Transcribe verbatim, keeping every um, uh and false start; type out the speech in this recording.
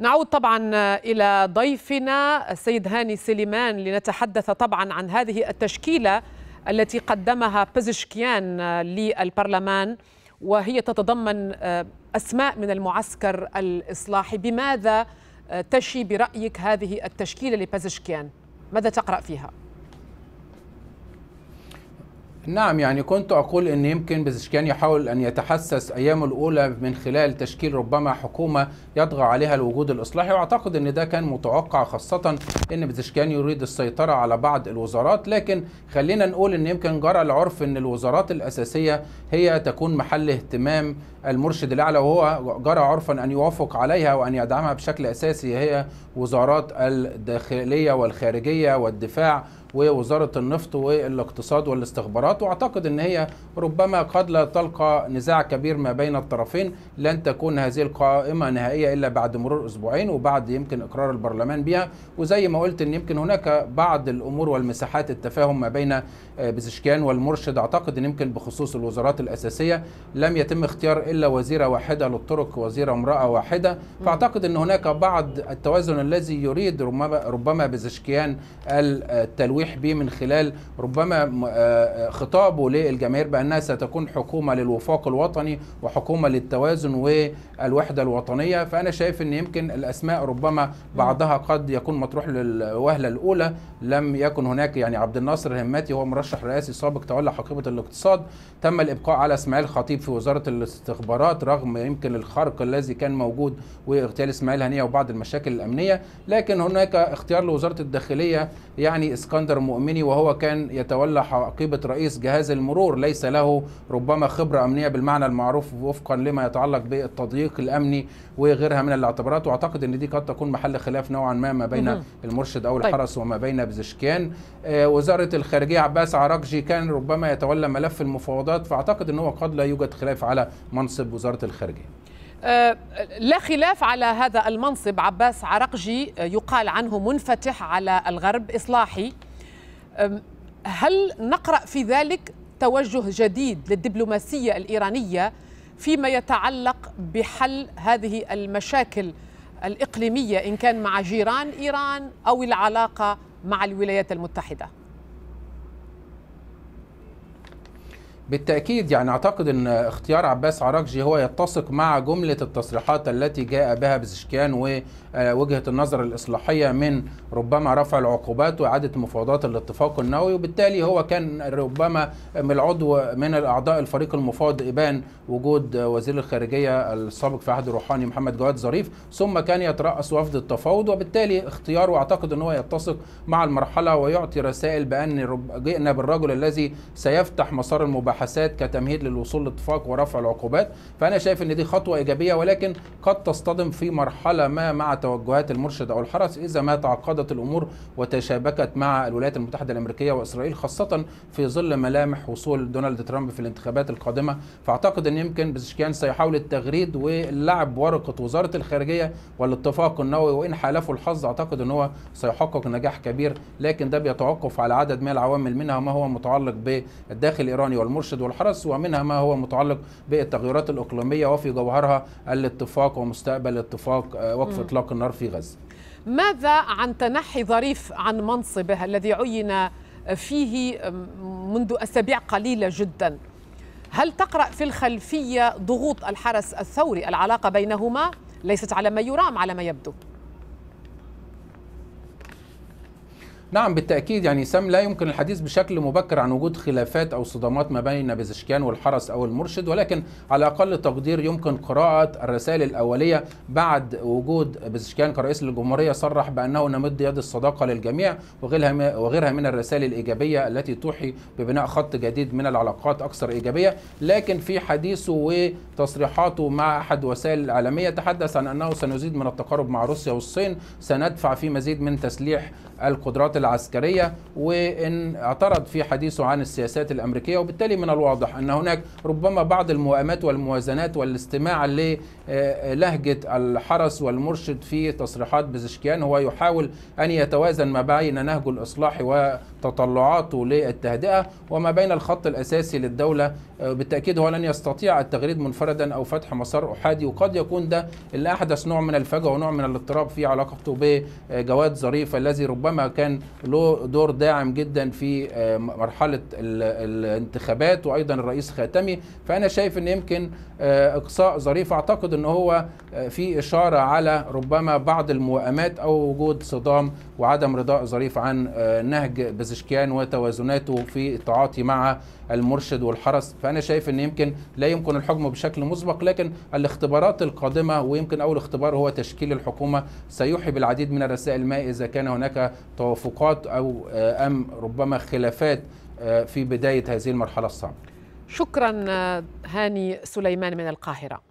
نعود طبعا إلى ضيفنا السيد هاني سليمان لنتحدث طبعا عن هذه التشكيلة التي قدمها بزشكيان للبرلمان، وهي تتضمن أسماء من المعسكر الإصلاحي. بماذا تشي برأيك هذه التشكيلة لبزشكيان؟ ماذا تقرأ فيها؟ نعم، يعني كنت أقول أن يمكن بزشكيان يحاول أن يتحسس أيامه الأولى من خلال تشكيل ربما حكومة يطغى عليها الوجود الإصلاحي، وأعتقد أن ده كان متوقع، خاصة أن بزشكيان يريد السيطرة على بعض الوزارات. لكن خلينا نقول أن يمكن جرى العرف أن الوزارات الأساسية هي تكون محل اهتمام المرشد الأعلى، وهو جرى عرفا أن يوافق عليها وأن يدعمها بشكل أساسي، هي وزارات الداخلية والخارجية والدفاع ووزارة النفط والاقتصاد والاستخبارات. واعتقد ان هي ربما قد لا تلقى نزاع كبير ما بين الطرفين، لن تكون هذه القائمة نهائية الا بعد مرور اسبوعين وبعد يمكن اقرار البرلمان بها. وزي ما قلت ان يمكن هناك بعض الامور والمساحات التفاهم ما بين بزشكيان والمرشد. اعتقد ان يمكن بخصوص الوزارات الاساسية لم يتم اختيار الا وزيرة واحدة للطرق، وزيرة امرأة واحدة، فاعتقد ان هناك بعض التوازن الذي يريد ربما بزشكيان التلويح به من خلال ربما خطابه للجماهير بأنها ستكون حكومة للوفاق الوطني وحكومة للتوازن والوحدة الوطنية. فأنا شايف أن يمكن الأسماء ربما بعضها قد يكون مطروح للوهلة الأولى، لم يكن هناك، يعني عبد الناصر هماتي هو مرشح رئاسي سابق تولى حقيبة الاقتصاد، تم الإبقاء على اسماعيل الخطيب في وزارة الاستخبارات رغم يمكن الخرق الذي كان موجود واغتيال اسماعيل هنيه وبعض المشاكل الأمنية. لكن هناك اختيار لوزارة الداخلية، يعني اسكندر مؤمني، وهو كان يتولى حقيبة رئيس جهاز المرور، ليس له ربما خبرة أمنية بالمعنى المعروف وفقا لما يتعلق بالتضييق الأمني وغيرها من الاعتبارات. واعتقد ان دي قد تكون محل خلاف نوعا ما ما بين المرشد او الحرس طيب. وما بين بزشكيان. آه وزارة الخارجية عباس عراقجي كان ربما يتولى ملف المفاوضات، فاعتقد ان هو قد لا يوجد خلاف على منصب وزارة الخارجية. آه لا خلاف على هذا المنصب. عباس عراقجي يقال عنه منفتح على الغرب، إصلاحي. هل نقرأ في ذلك توجه جديد للدبلوماسية الإيرانية فيما يتعلق بحل هذه المشاكل الإقليمية، إن كان مع جيران إيران أو العلاقة مع الولايات المتحدة؟ بالتأكيد، يعني أعتقد أن اختيار عباس عراقجي هو يتسق مع جملة التصريحات التي جاء بها بزشكيان ووجهة النظر الإصلاحية من ربما رفع العقوبات وإعادة مفاوضات الاتفاق النووي. وبالتالي هو كان ربما من العضو من الأعضاء الفريق المفاوض إبان وجود وزير الخارجية السابق في عهد روحاني محمد جواد ظريف، ثم كان يترأس وفد التفاوض، وبالتالي اختياره أعتقد أن هو يتسق مع المرحلة ويعطي رسائل بأن جئنا بالرجل الذي سيفتح مسار المباحثات كتمهيد للوصول لاتفاق ورفع العقوبات. فأنا شايف أن دي خطوة إيجابية، ولكن قد تصطدم في مرحلة ما مع توجهات المرشد أو الحرس إذا ما تعقدت الأمور وتشابكت مع الولايات المتحدة الأمريكية وإسرائيل، خاصة في ظل ملامح وصول دونالد ترامب في الانتخابات القادمة. فأعتقد أن يمكن بزشكيان سيحاول التغريد واللعب ورقة وزارة الخارجية والاتفاق النووي، وإن حالفه الحظ أعتقد أن هو سيحقق نجاح كبير، لكن ده بيتوقف على عدد من العوامل، منها ما هو متعلق بالداخل الإيراني والمرشد والحرس، ومنها ما هو متعلق بالتغيرات الإقليمية وفي جوهرها الاتفاق ومستقبل اتفاق وقف إطلاق النار في غزة. ماذا عن تنحي ظريف عن منصبه الذي عين فيه منذ أسابيع قليلة جدا؟ هل تقرأ في الخلفية ضغوط الحرس الثوري؟ العلاقة بينهما ليست على ما يرام على ما يبدو. نعم بالتأكيد، يعني سام لا يمكن الحديث بشكل مبكر عن وجود خلافات أو صدامات ما بين بزشكيان والحرس أو المرشد، ولكن على أقل تقدير يمكن قراءة الرسائل الأولية بعد وجود بزشكيان كرئيس للجمهورية صرح بأنه نمد يد الصداقة للجميع، وغيرها من الرسائل الإيجابية التي توحي ببناء خط جديد من العلاقات أكثر إيجابية. لكن في حديثه وتصريحاته مع أحد وسائل الإعلامية تحدث عن أنه سنزيد من التقارب مع روسيا والصين، سندفع في مزيد من تسليح القدرات العسكرية، وإن اعترض في حديثه عن السياسات الأمريكية. وبالتالي من الواضح أن هناك ربما بعض الموائمات والموازنات والاستماع للهجة الحرس والمرشد في تصريحات بزشكيان. هو يحاول أن يتوازن ما بين نهجه الإصلاحي وتطلعاته للتهدئة وما بين الخط الأساسي للدولة. بالتأكيد هو لن يستطيع التغريد منفردا أو فتح مسار أحادي، وقد يكون ده اللي أحدث نوع من الفجوة ونوع من الاضطراب في علاقته بجواد ظريف، الذي ربما كان له دور داعم جدا في مرحلة الانتخابات، وأيضا الرئيس خاتمي. فأنا شايف أن يمكن إقصاء ظريف. أعتقد أنه هو في إشارة على ربما بعض الموائمات أو وجود صدام وعدم رضاء ظريف عن نهج بزشكيان وتوازناته في التعاطي مع المرشد والحرس. فأنا شايف أن يمكن لا يمكن الحكم بشكل مسبق، لكن الاختبارات القادمة، ويمكن أول اختبار هو تشكيل الحكومة، سيوحي بالعديد من الرسائل ما إذا كان هناك توافقات أو أم ربما خلافات في بداية هذه المرحلة الصعبة. شكرا هاني سليمان من القاهرة.